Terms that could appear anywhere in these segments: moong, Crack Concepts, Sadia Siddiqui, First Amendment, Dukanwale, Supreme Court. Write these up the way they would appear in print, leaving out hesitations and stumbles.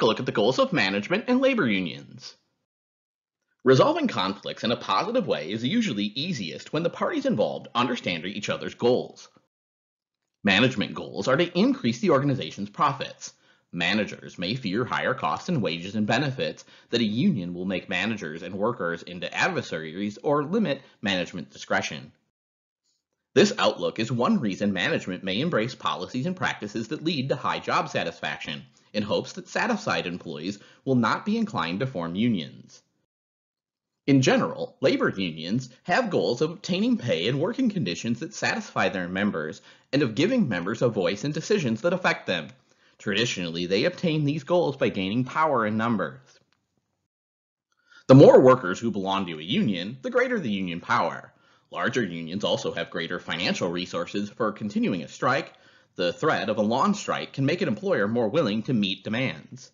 take a look at the goals of management and labor unions. Resolving conflicts in a positive way is usually easiest when the parties involved understand each other's goals. Management goals are to increase the organization's profits. Managers may fear higher costs in wages and benefits that a union will make managers and workers into adversaries or limit management discretion. This outlook is one reason management may embrace policies and practices that lead to high job satisfaction, in hopes that satisfied employees will not be inclined to form unions. In general, labor unions have goals of obtaining pay and working conditions that satisfy their members, and of giving members a voice in decisions that affect them. Traditionally, they obtain these goals by gaining power in numbers. The more workers who belong to a union, the greater the union power. Larger unions also have greater financial resources for continuing a strike. The threat of a long strike can make an employer more willing to meet demands.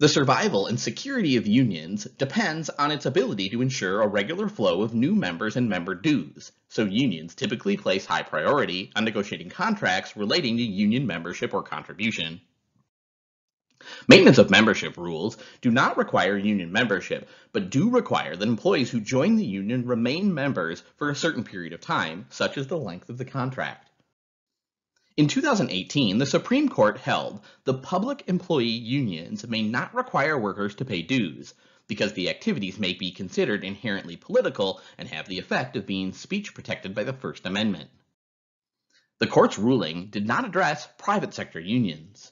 The survival and security of unions depends on its ability to ensure a regular flow of new members and member dues, so unions typically place high priority on negotiating contracts relating to union membership or contribution. Maintenance of membership rules do not require union membership, but do require that employees who join the union remain members for a certain period of time, such as the length of the contract. In 2018, the Supreme Court held that public employee unions may not require workers to pay dues, because the activities may be considered inherently political and have the effect of being speech protected by the First Amendment. The court's ruling did not address private sector unions.